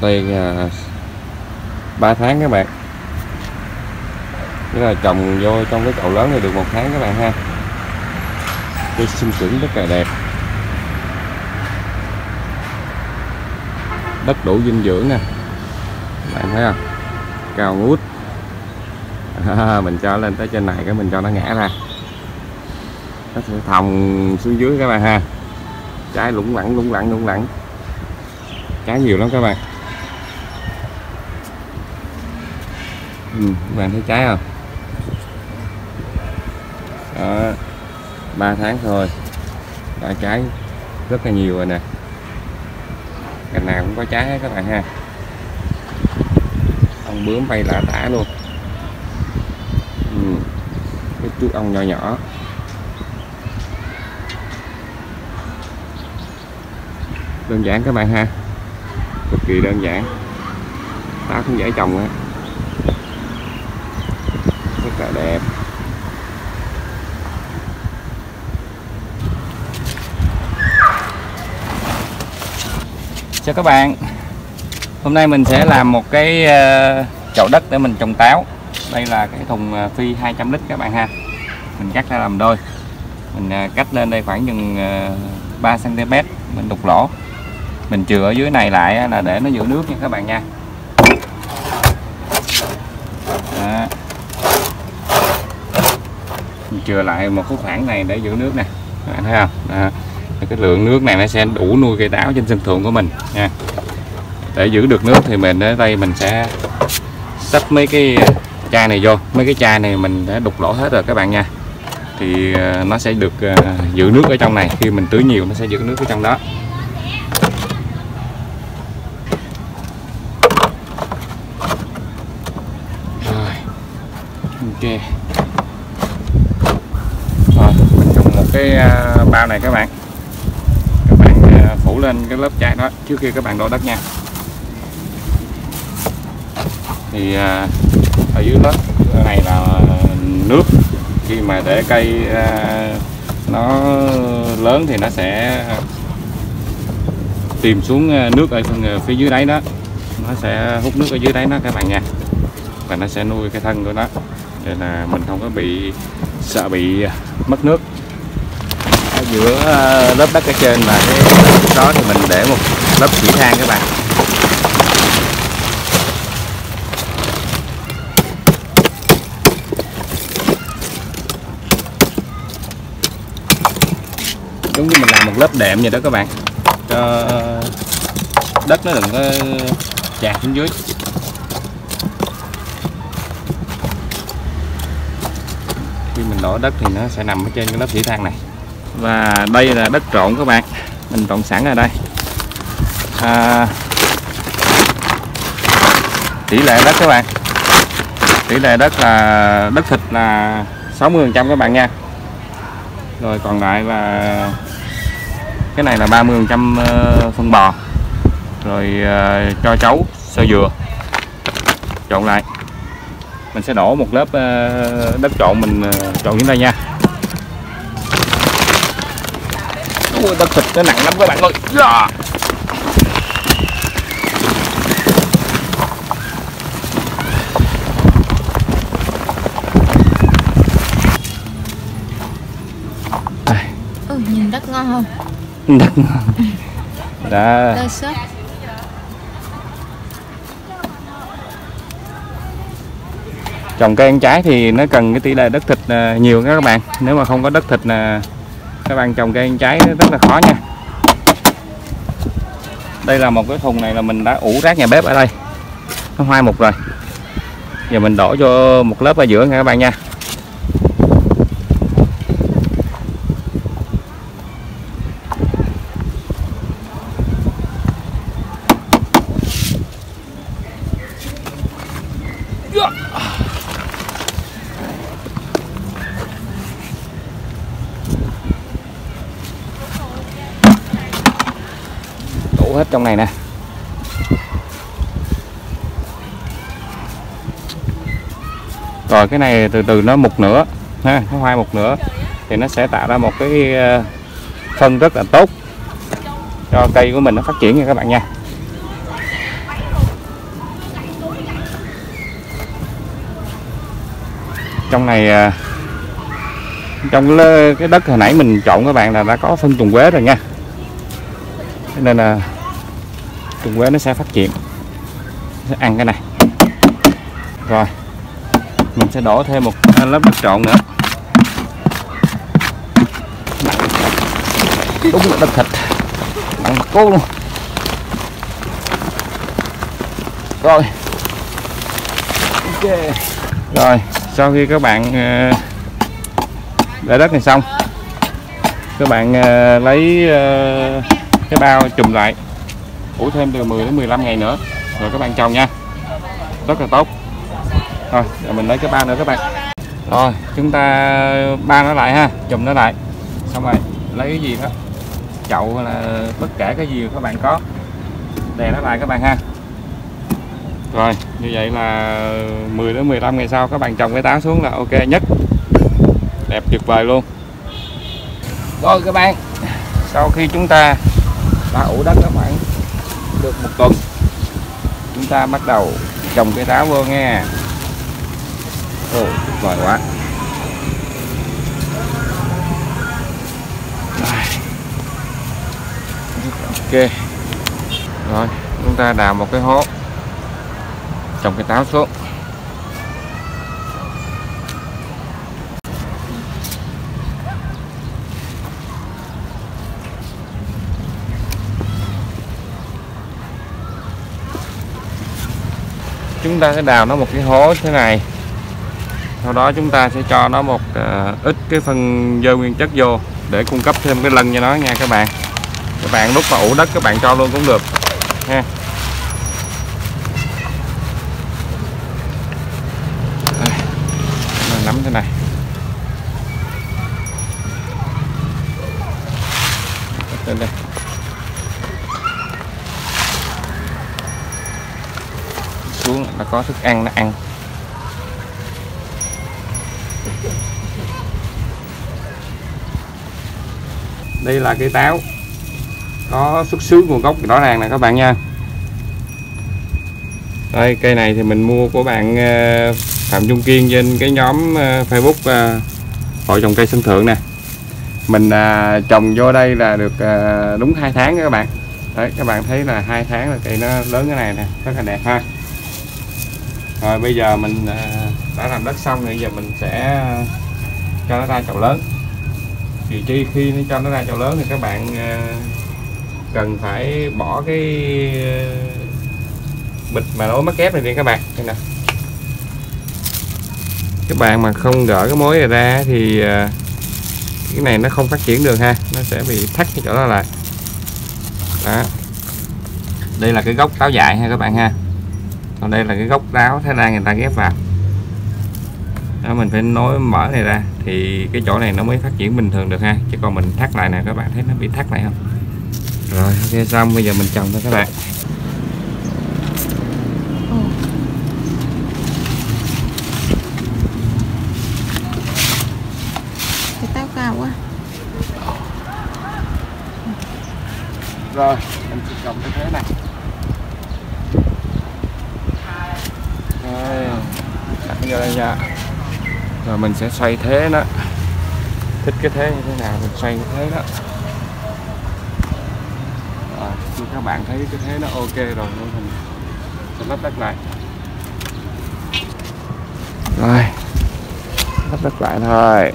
đây 3 tháng các bạn, nghĩa là trồng vô trong cái chậu lớn này được 1 tháng các bạn ha. Cây sinh trưởng rất là đẹp, đất đủ dinh dưỡng nè, bạn thấy không, cao ngút. Mình cho lên tới trên này cái mình cho nó ngã ra, nó sẽ thòng xuống dưới các bạn ha. Trái lủng lẳng, trái nhiều lắm các bạn. Các bạn thấy trái không đó, 3 tháng thôi đã trái rất là nhiều rồi nè, cành nào cũng có trái hết các bạn ha. Ong bướm bay lả tả luôn. Cái chú ong nhỏ đơn giản các bạn ha, cực kỳ đơn giản, táo cũng dễ trồng á, rất là đẹp. Chào các bạn, hôm nay mình sẽ làm một cái chậu đất để mình trồng táo. Đây là cái thùng phi 200 lít các bạn ha, mình cắt ra làm đôi, mình cắt lên đây khoảng chừng 3 cm, mình đục lỗ, mình chừa ở dưới này lại là để nó giữ nước nha các bạn nha. Đó, mình chừa lại một cái khoảng này để giữ nước nè, các bạn thấy không? Đó, cái lượng nước này nó sẽ đủ nuôi cây táo trên sân thượng của mình nha. Để giữ được nước thì mình ở đây mình sẽ xách mấy cái chai này vô, mấy cái chai này mình đã đục lỗ hết rồi các bạn nha, thì nó sẽ được giữ nước ở trong này, khi mình tưới nhiều nó sẽ giữ nước ở trong đó. Rồi, ok. Rồi, mình dùng một cái bao này các bạn, phủ lên cái lớp chai đó trước khi các bạn đổ đất nha. Thì ở dưới lớp này là nước, khi mà để cây nó lớn thì nó sẽ tìm xuống nước ở phía dưới đáy đó, nó sẽ hút nước ở dưới đáy đó các bạn nha, và nó sẽ nuôi cái thân của nó, nên là mình không có bị sợ bị mất nước. Ở giữa lớp đất ở trên và cái đó thì mình để một lớp thủy than các bạn. Giống như mình làm một lớp đệm vậy đó các bạn, cho đất nó đừng có chạc xuống dưới. Khi mình đổ đất thì nó sẽ nằm ở trên cái lớp thủy than này. Và đây là đất trộn các bạn, mình trộn sẵn ở đây. Tỷ lệ đất các bạn, tỷ lệ đất là đất thịt là 60% các bạn nha, rồi còn lại là cái này là 30% phân bò, rồi cho trấu sơ dừa trộn lại. Mình sẽ đổ một lớp đất trộn, mình trộn dưới đây nha. Ui, đất thịt nó nặng lắm các bạn ơi. Yeah. Nhìn đất ngon không? Đất ngon. Đó. Trồng cây ăn trái thì nó cần cái tỷ lệ đất thịt nhiều các bạn. Nếu mà không có đất thịt là các bạn trồng cây ăn trái rất là khó nha. Đây là một cái thùng này là mình đã ủ rác nhà bếp ở đây, nó hoai mục rồi. Giờ mình đổ cho một lớp ở giữa nha các bạn nha. Hết trong này nè. Rồi cái này từ từ nó mục nữa ha, nó hoai mục nữa thì nó sẽ tạo ra một cái phân rất là tốt cho cây của mình nó phát triển nha các bạn nha. Trong này, trong cái đất hồi nãy mình trộn các bạn là đã có phân trùng quế rồi nha, nên là trùng quế nó sẽ phát triển, nó sẽ ăn cái này. Rồi mình sẽ đổ thêm một lớp đất trộn nữa. Đúng là đất thịt bằng cố luôn. Rồi ok. Rồi sau khi các bạn để đất này xong, các bạn lấy cái bao trùm lại, ủ thêm từ 10 đến 15 ngày nữa rồi các bạn trồng nha, rất là tốt. Rồi giờ mình lấy cái bao nữa các bạn. Rồi chúng ta bao nó lại ha, trùm nó lại, xong rồi lấy cái gì đó, chậu hay là bất kể cái gì các bạn có, đè nó lại các bạn ha. Rồi như vậy là 10 đến 15 ngày sau các bạn trồng cái táo xuống là ok nhất, đẹp tuyệt vời luôn. Rồi các bạn, sau khi chúng ta đã ủ đất các bạn được một tuần, chúng ta bắt đầu trồng cây táo vô nghe. Ồ tuyệt vời quá. Ok, rồi chúng ta đào một cái hố, trồng cái táo xuống. Chúng ta sẽ đào nó một cái hố thế này, sau đó chúng ta sẽ cho nó một ít cái phân dơ nguyên chất vô để cung cấp thêm cái lân cho nó nha các bạn. Các bạn lúc mà ủ đất các bạn cho luôn cũng được ha. Mình nắm thế này. Lên đây. Xuống là có thức ăn nó ăn. Đây là cây táo có xuất xứ nguồn gốc rõ ràng nè các bạn nha. Đây cây này thì mình mua của bạn Phạm Trung Kiên trên cái nhóm Facebook hội trồng cây sân thượng nè. Mình trồng vô đây là được đúng 2 tháng các bạn. Đấy các bạn thấy là 2 tháng là cây nó lớn cái này nè, rất là đẹp ha. Rồi bây giờ mình đã làm đất xong rồi, giờ mình sẽ cho nó ra chậu lớn. Vì chi khi nó cho nó ra chậu lớn thì các bạn cần phải bỏ cái bịch mà nối mắc kép này đi các bạn. Đây nè, các bạn mà không gỡ cái mối này ra thì cái này nó không phát triển được ha, nó sẽ bị thắt cái chỗ đó lại. Đó, đây là cái gốc táo dại ha các bạn ha, còn đây là cái gốc táo Thái Lan người ta ghép vào đó. Mình phải nối mở này ra thì cái chỗ này nó mới phát triển bình thường được ha, chứ còn mình thắt lại nè các bạn thấy nó bị thắt này không. Rồi ok xong, bây giờ mình trồng thôi các bạn. Cái táo cao quá. Rồi mình sẽ trồng như thế này. Rồi đặt vô đây nha. Rồi mình sẽ xoay thế đó. Thích cái thế như thế nào mình xoay như thế đó. Khi các bạn thấy cái thế nó ok rồi nên mình sẽ lắp đất lại. Rồi lắp đất lại thôi.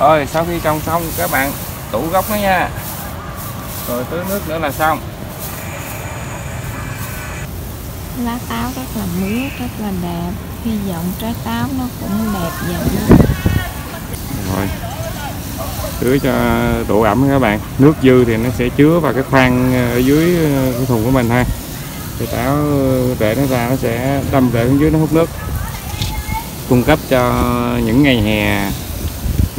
Rồi sau khi trồng xong các bạn tủ gốc nó nha, rồi tưới nước nữa là xong. Lá táo rất là mướt, rất là đẹp, hy vọng trái táo nó cũng đẹp vậy. Rồi tưới cho độ ẩm các bạn, nước dư thì nó sẽ chứa vào cái khoang ở dưới cái thùng của mình ha, thì táo rễ nó ra nó sẽ đâm rễ xuống dưới nó hút nước. cung cấp cho những ngày hè